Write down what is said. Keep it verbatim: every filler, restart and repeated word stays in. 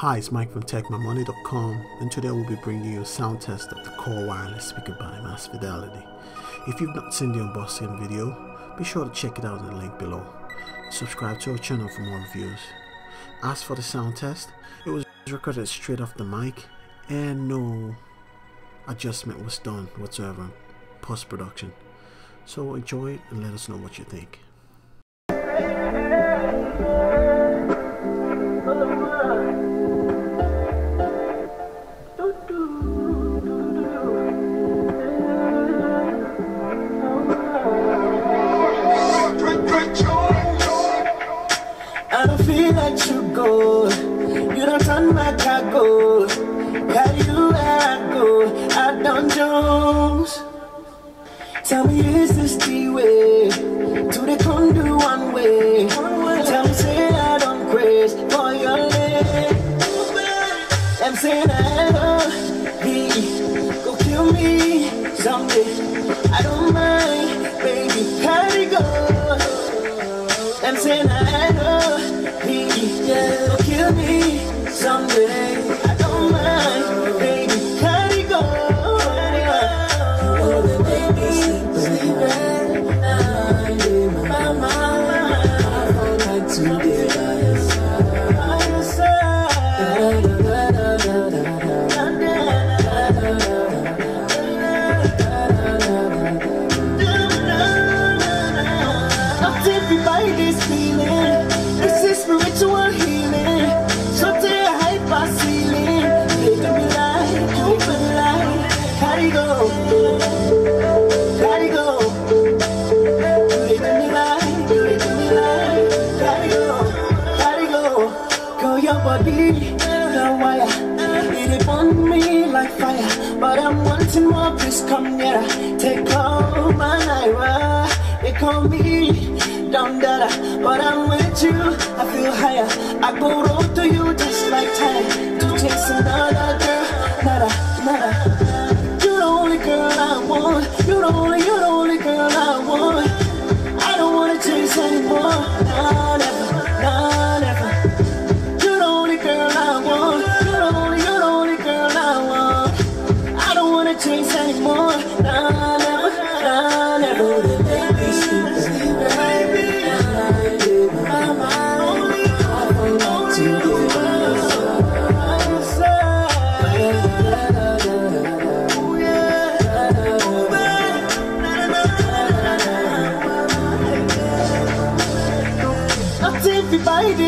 Hi, it's Mike from Tech My Money dot com, and today we'll be bringing you a sound test of the Core wireless speaker by Mass Fidelity. If you've not seen the unboxing video, be sure to check it out in the link below. Subscribe to our channel for more reviews. As for the sound test, it was recorded straight off the mic and no adjustment was done whatsoever post-production. So enjoy it and let us know what you think. I feel like you go, you don't turn my cargo. Got you where I go, I don't Jones. Tell me, is this the way? Do they come do one way? One way. Tell me, say I don't grace for your lips. I'm saying I love thee. Go kill me someday. I don't mind, baby, carry go. I'm saying I love. Yeah, don't kill me someday. I don't mind, baby. Let it go. Let it go. Let me sleep at night. My mind, I want to be by your side. By your side. Da da da da da da. I'm tempted by this feeling. This is spiritual healing. Shut the hype, I see it. Take me light, keep me light. How do you go? How do you go? Take me light, take me light. How do you go? How do you go? Girl, your body, the wire. It is on me like fire. But I'm wanting more, please come nearer. Take all my life. They call me down there, but I'm with you, I feel higher. I go road to you just like time to chase another girl. Nada, nada. You're the only girl I want. You're the only, you're the only girl I want. I don't wanna chase anymore. Nah, never, nah, never. You're the only girl I want. You're the only, you're the only girl I want. I don't wanna chase anymore. Nah, never, nah, never. Everybody